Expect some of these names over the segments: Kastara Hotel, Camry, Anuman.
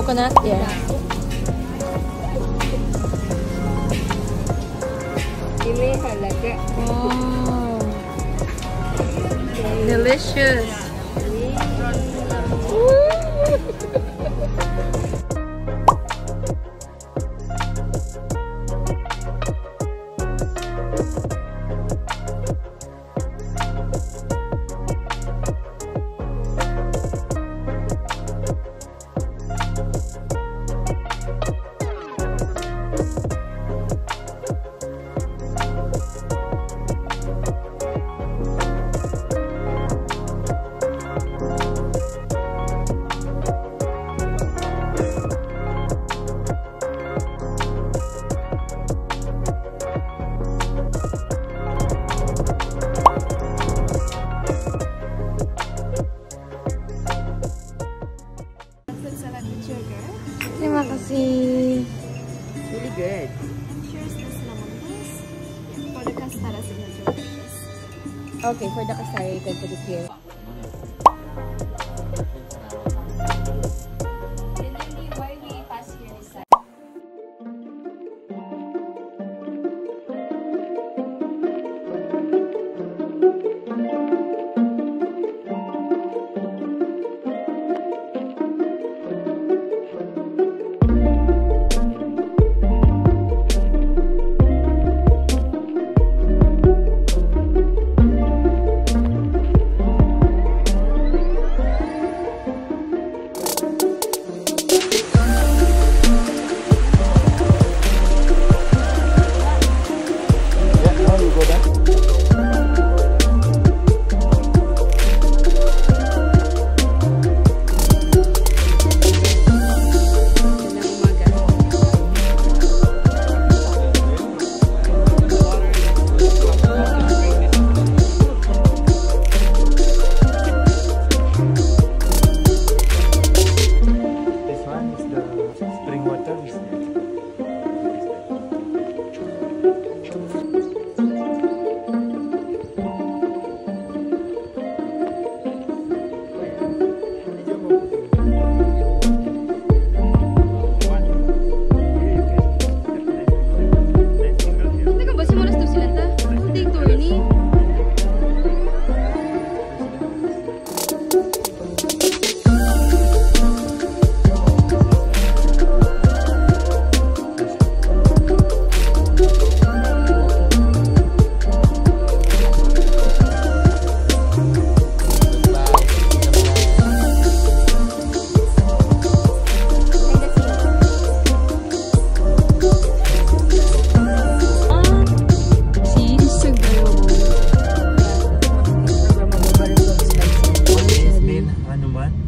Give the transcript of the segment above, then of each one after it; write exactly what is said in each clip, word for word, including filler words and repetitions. coconut? Yeah. You made her like that. Oh. Delicious. Terima kasih. It's really good. And here's the cinnamon paste. For the castara signature dishes. Okay, for the castara you can put it here.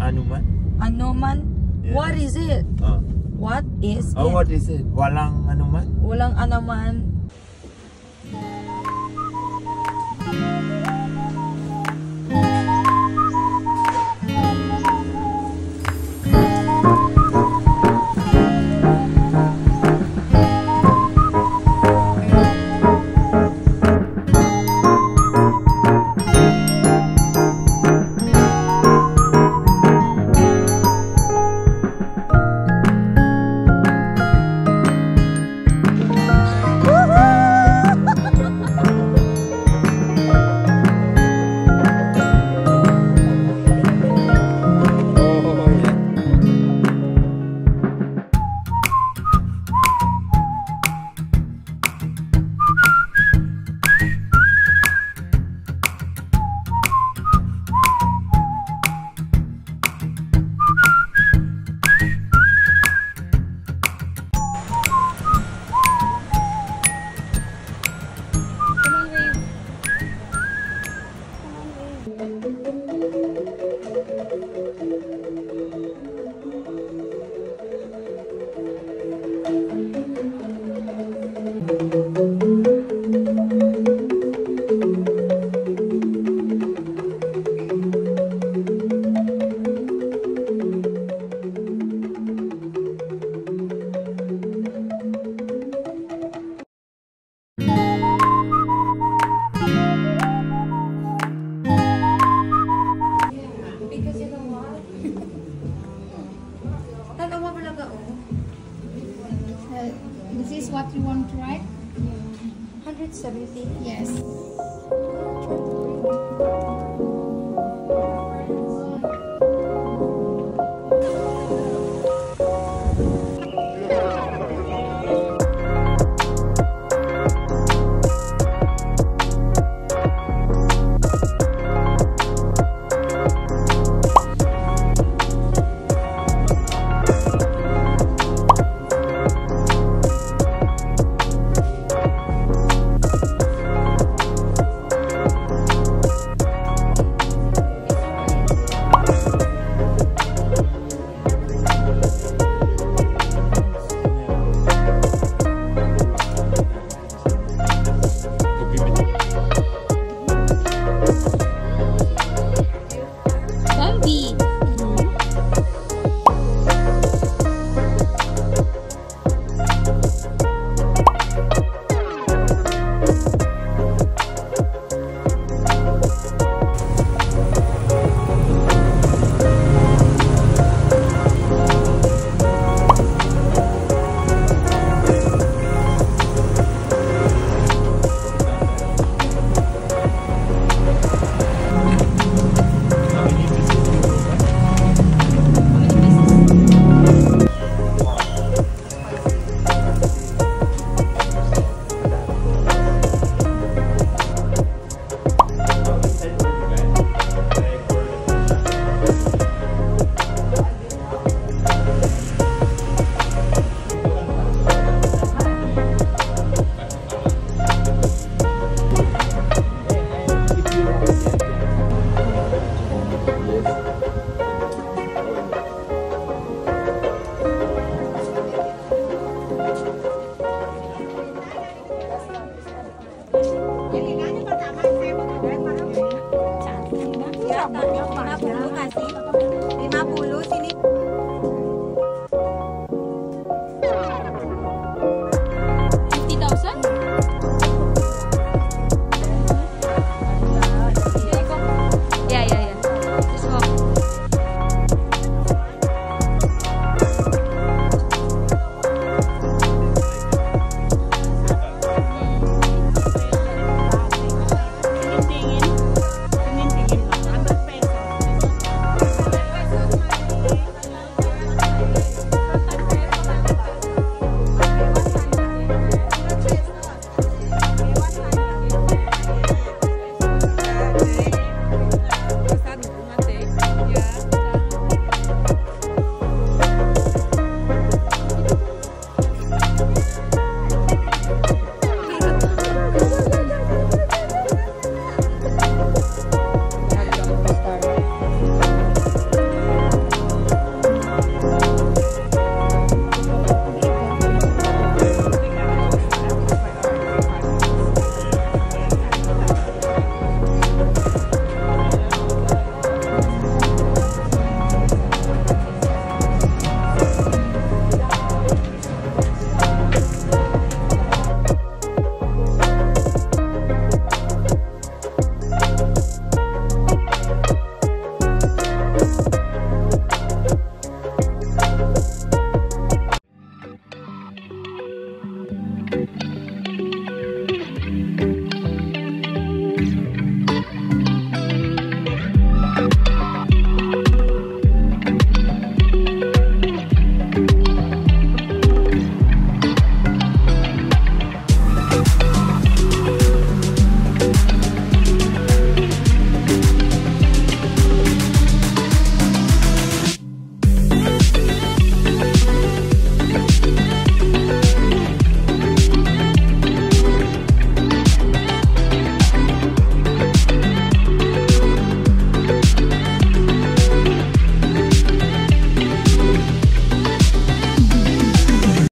Anuman? Anuman? Yeah. What is it? Uh. What is oh, it? Oh, what is it? Walang Anuman? Walang Anuman. Woohoo! uh, this is what you want to write? Yeah. one hundred seventy. Yes.